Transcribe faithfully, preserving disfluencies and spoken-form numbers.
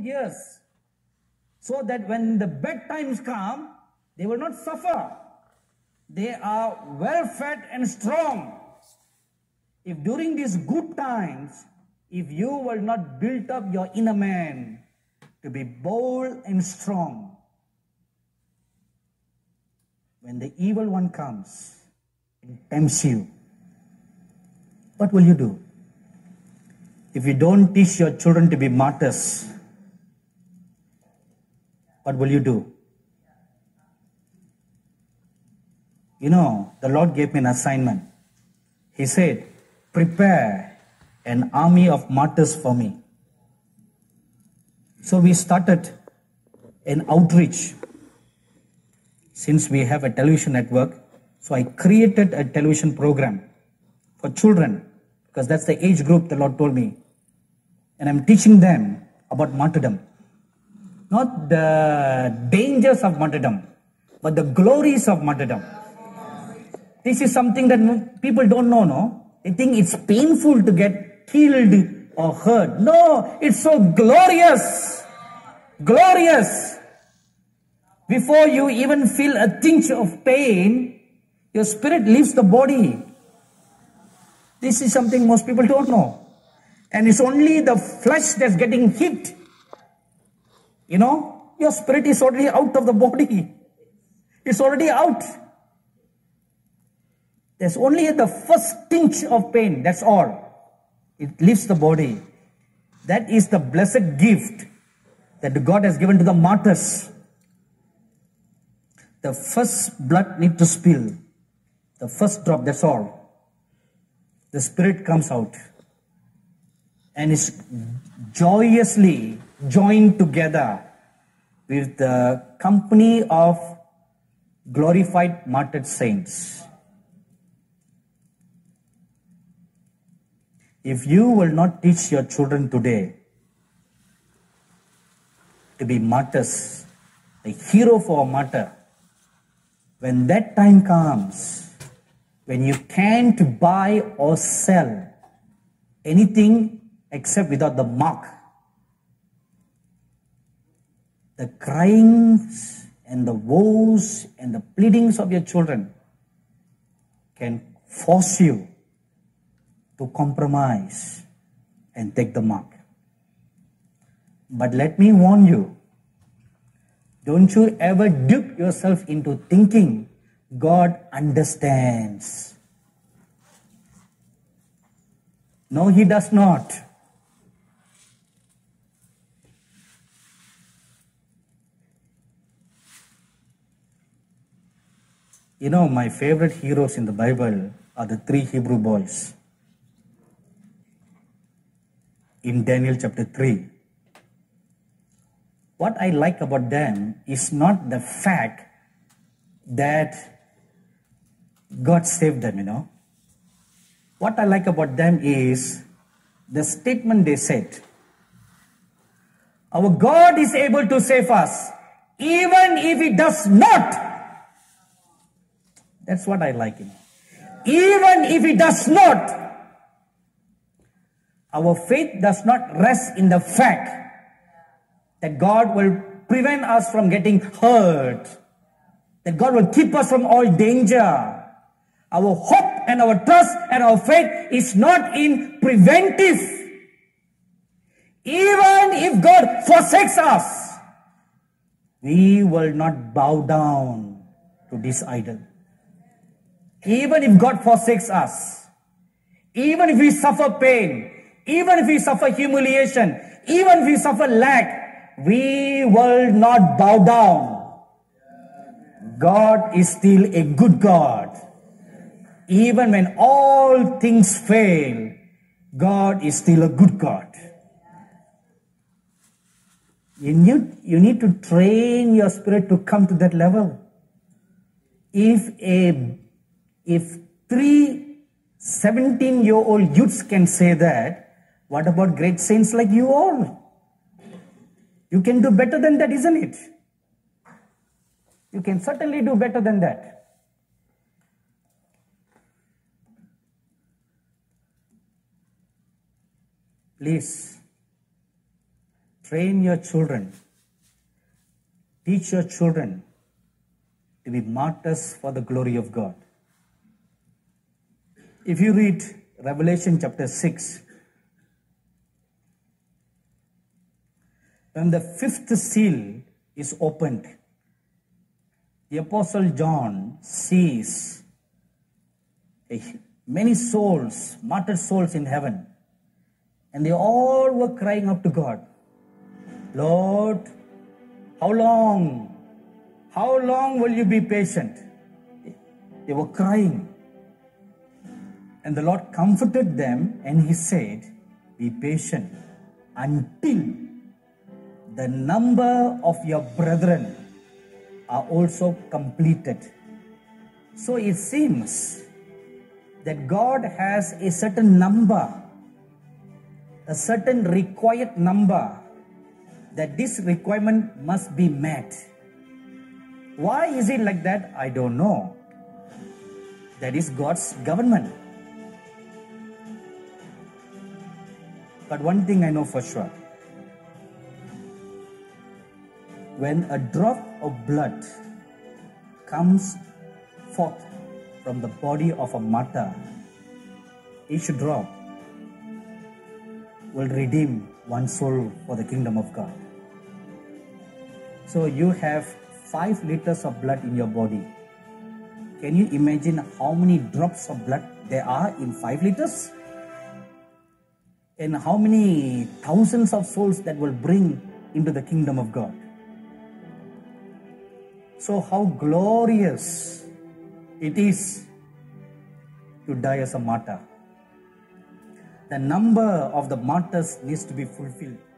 years, so that when the bed times come, they will not suffer. They are well fed and strong. If during these good times, if you will not build up your inner man to be bold and strong, when the evil one comes and tempts you, what will you do? If you don't teach your children to be martyrs, what will you do? You know, the Lord gave me an assignment. He said, prepare an army of martyrs for me. So we started an outreach. Since we have a television network, so I created a television program for children, because that's the age group the Lord told me. And I'm teaching them about martyrdom. Not the dangers of martyrdom, but the glories of martyrdom. This is something that people don't know, no? They think it's painful to get killed or hurt. No, it's so glorious. Glorious. Before you even feel a tinge of pain, your spirit leaves the body. This is something most people don't know. And it's only the flesh that's getting hit. You know, your spirit is already out of the body. It's already out. There's only the first tinge of pain, that's all. It leaves the body. That is the blessed gift that God has given to the martyrs. The first blood needs to spill. The first drop, that's all. The spirit comes out and is joyously joined together with the company of glorified martyred saints. If you will not teach your children today to be martyrs, a hero for a martyr, when that time comes, when you can't buy or sell anything except without the mark, the cryings and the woes and the pleadings of your children can force you to compromise and take the mark. But let me warn you, don't you ever dupe yourself into thinking God understands. No, He does not. You know, my favorite heroes in the Bible are the three Hebrew boys. In Daniel chapter three. What I like about them is not the fact that God saved them, you know. What I like about them is the statement they said. Our God is able to save us, even if He does not. That's what I like, you know. Even if He does not. Our faith does not rest in the fact that God will prevent us from getting hurt, that God will keep us from all danger. Our hope and our trust and our faith is not in preventive. Even if God forsakes us, we will not bow down to this idol. Even if God forsakes us, even if we suffer pain, even if we suffer humiliation, even if we suffer lack, we will not bow down. God is still a good God. Even when all things fail, God is still a good God. You need, you need to train your spirit to come to that level. If a, if three seventeen-year-old youths can say that, what about great saints like you all? You can do better than that, isn't it? You can certainly do better than that. Please, Train your children. Teach your children to be martyrs for the glory of God. If you read Revelation chapter six, when the fifth seal is opened, the Apostle John sees many souls, martyred souls in heaven, and they all were crying out to God, "Lord, how long? How long will you be patient?" They were crying. And the Lord comforted them and He said, "Be patient until the number of your brethren are also completed." So it seems that God has a certain number, a certain required number, that this requirement must be met. Why is it like that? I don't know. That is God's government. But one thing I know for sure. When a drop of blood comes forth from the body of a martyr, each drop will redeem one soul for the kingdom of God. So you have five liters of blood in your body. Can you imagine how many drops of blood there are in five liters? And how many thousands of souls that will bring into the kingdom of God? So how glorious it is to die as a martyr. The number of the martyrs needs to be fulfilled.